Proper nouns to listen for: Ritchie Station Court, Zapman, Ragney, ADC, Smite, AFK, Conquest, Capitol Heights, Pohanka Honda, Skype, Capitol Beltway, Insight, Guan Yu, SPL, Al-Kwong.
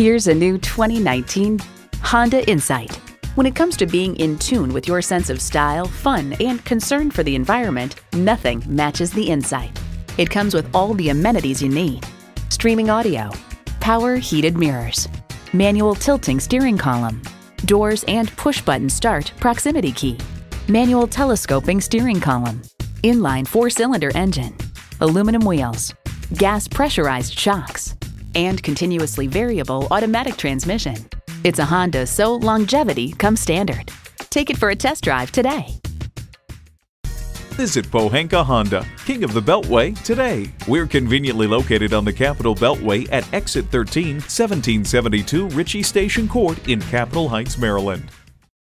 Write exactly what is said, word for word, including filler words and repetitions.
Here's a new twenty nineteen Honda Insight. When it comes to being in tune with your sense of style, fun, and concern for the environment, nothing matches the Insight. It comes with all the amenities you need: streaming audio, power heated mirrors, manual tilting steering column, doors and push-button start proximity key, manual telescoping steering column, inline four-cylinder engine, aluminum wheels, gas pressurized shocks, and continuously variable automatic transmission. It's a Honda, so longevity comes standard. Take it for a test drive today. Visit Pohanka Honda, King of the Beltway, today. We're conveniently located on the Capitol Beltway at Exit thirteen, seventeen seventy-two Ritchie Station Court in Capitol Heights, Maryland.